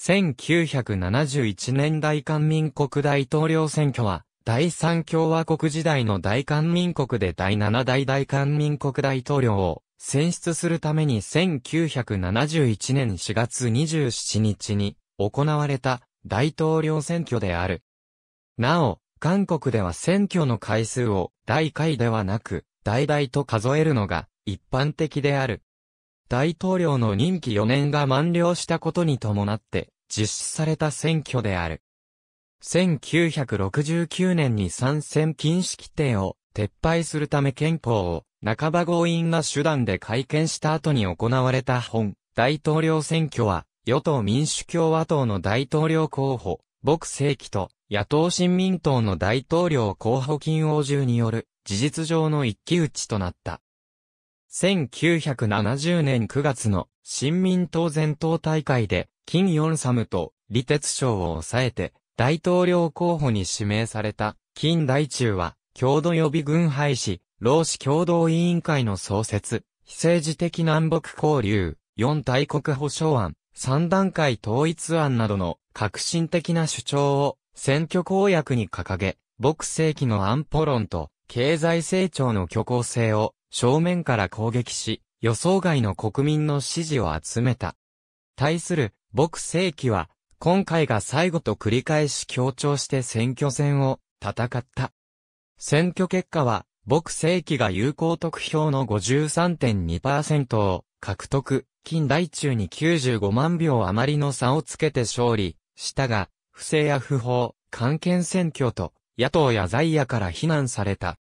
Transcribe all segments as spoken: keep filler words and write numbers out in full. せんきゅうひゃくななじゅういちねん大韓民国大統領選挙は、第三共和国時代の大韓民国で第七代大韓民国大統領を選出するためにせんきゅうひゃくななじゅういちねんしがつにじゅうしちにちに行われた大統領選挙である。なお、韓国では選挙の回数を大回ではなく大々と数えるのが一般的である。大統領の任期よねんが満了したことに伴って実施された選挙である。せんきゅうひゃくろくじゅうきゅうねんに参戦禁止規定を撤廃するため憲法を半ば強引な手段で改憲した後に行われた本大統領選挙は与党民主共和党の大統領候補、朴正熙と野党新民党の大統領候補金王柱による事実上の一騎打ちとなった。せんきゅうひゃくななじゅうねんくがつの新民党全党大会で金ヨンサと李哲章を抑えて大統領候補に指名された金大中は、郷土予備軍廃止、労使協同委員会の創設、非政治的南北交流、四大国保障案、三段階統一案などの革新的な主張を選挙公約に掲げ、朴正熙の安保論と経済成長の虚構性を正面から攻撃し、予想外の国民の支持を集めた。対する朴正熙は、今回が最後と繰り返し強調して選挙戦を戦った。選挙結果は、朴正熙が有効得票の ごじゅうさんてんにパーセント を獲得、金大中にきゅうじゅうごまんひょう余りの差をつけて勝利したが、不正や不法、官憲選挙と野党や在野から非難された。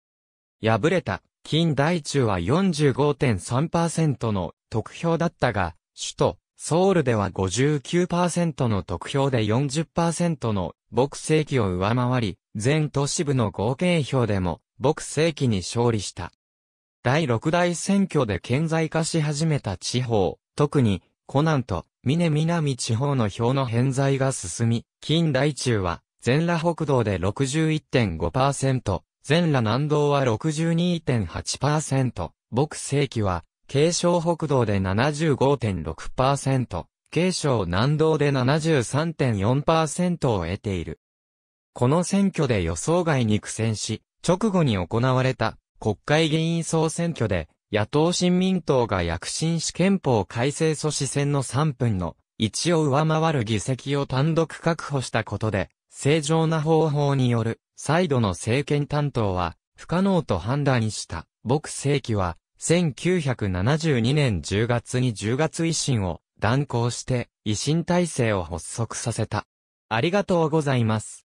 敗れた金大中は よんじゅうごてんさんパーセント の得票だったが、首都ソウルでは ごじゅうきゅうパーセント の得票で よんじゅっパーセント の朴正熙を上回り、全都市部の合計票でも朴正熙に勝利した。だいろくだい選挙で顕在化し始めた地方、特に湖南と嶺南地方の票の偏在が進み、金大中は全羅北道で ろくじゅういってんごパーセント、全羅南道は ろくじゅうにてんはちパーセント、朴正熙は慶尚北道で ななじゅうごてんろくパーセント、慶尚南道で ななじゅうさんてんよんパーセント を得ている。この選挙で予想外に苦戦し、直後に行われた国会議員総選挙で、野党新民党が躍進し憲法改正阻止選のさんぶんのいちを上回る議席を単独確保したことで、正常な方法による再度の政権担当は不可能と判断した朴正熙は、せんきゅうひゃくななじゅうにねんじゅうがつにじゅうがつ維新を断行して維新体制を発足させた。ありがとうございます。